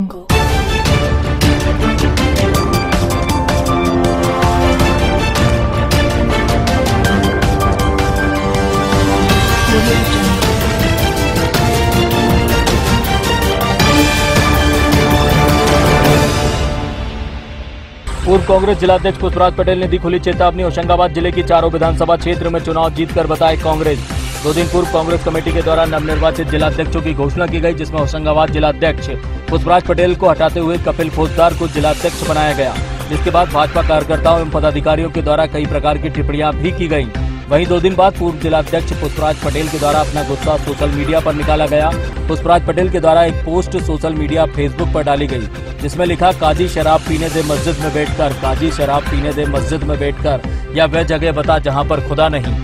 पूर्व कांग्रेस जिलाध्यक्ष पुष्पराज पटेल ने दी खुली चेतावनी। होशंगाबाद जिले की चारों विधानसभा क्षेत्र में चुनाव जीतकर बताए कांग्रेस। 2 दिन पूर्व कांग्रेस कमेटी के द्वारा नवनिर्वाचित जिलाध्यक्षों की घोषणा की गई, जिसमें होशंगाबाद जिलाध्यक्ष पुष्पराज पटेल को हटाते हुए कपिल फौजदार को जिलाध्यक्ष बनाया गया, जिसके बाद भाजपा कार्यकर्ताओं एवं पदाधिकारियों के द्वारा कई प्रकार की टिप्पणियां भी की गयी। वहीं 2 दिन बाद पूर्व जिलाध्यक्ष पुष्पराज पटेल के द्वारा अपना गुस्सा सोशल मीडिया पर निकाला गया। पुष्पराज पटेल के द्वारा एक पोस्ट सोशल मीडिया फेसबुक पर डाली गई, जिसमें लिखा, काजी शराब पीने दे मस्जिद में बैठकर, काजी शराब पीने दे मस्जिद में बैठकर, या वह जगह बता जहां पर खुदा नहीं।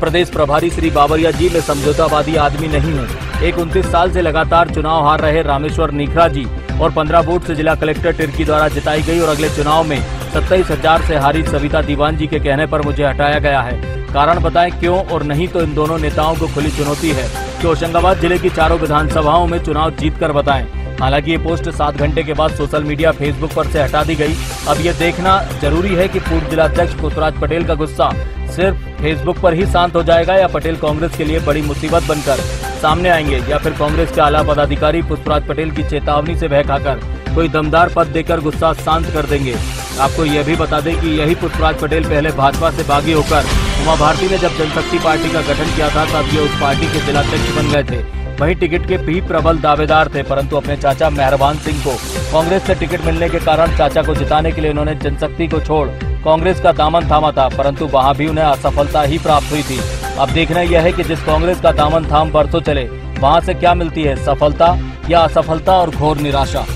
प्रदेश प्रभारी श्री बाबरिया जी में समझौतावादी आदमी नहीं है। एक 29 साल से लगातार चुनाव हार रहे रामेश्वर निखरा जी और 15 वोट से जिला कलेक्टर टिर्की द्वारा जिताई गई और अगले चुनाव में 27,000 से हारी सविता दीवान जी के कहने पर मुझे हटाया गया है। कारण बताएं क्यों, और नहीं तो इन दोनों नेताओं को खुली चुनौती है कि होशंगाबाद जिले की चारों विधानसभाओं में चुनाव जीतकर बताएं। हालांकि ये पोस्ट 7 घंटे के बाद सोशल मीडिया फेसबुक पर से हटा दी गई। अब ये देखना जरूरी है कि पूर्व जिलाध्यक्ष पुष्पराज पटेल का गुस्सा सिर्फ फेसबुक पर ही शांत हो जाएगा या पटेल कांग्रेस के लिए बड़ी मुसीबत बनकर सामने आएंगे, या फिर कांग्रेस के आला पदाधिकारी पुष्पराज पटेल की चेतावनी से बहकाकर कोई दमदार पद देकर गुस्सा शांत कर देंगे। आपको यह भी बता दें कि यही पुष्पराज पटेल पहले भाजपा से बागी होकर उमा भारती ने जब जनशक्ति पार्टी का गठन किया था, तब ये उस पार्टी के जिलाध्यक्ष बन गए थे। वहीं टिकट के भी प्रबल दावेदार थे, परंतु अपने चाचा मेहरबान सिंह को कांग्रेस से टिकट मिलने के कारण चाचा को जिताने के लिए इन्होंने जनशक्ति को छोड़ कांग्रेस का दामन थामा था, परंतु वहां भी उन्हें असफलता ही प्राप्त हुई थी। अब देखना यह है कि जिस कांग्रेस का दामन थाम बरसों चले, वहां से क्या मिलती है सफलता या असफलता और घोर निराशा।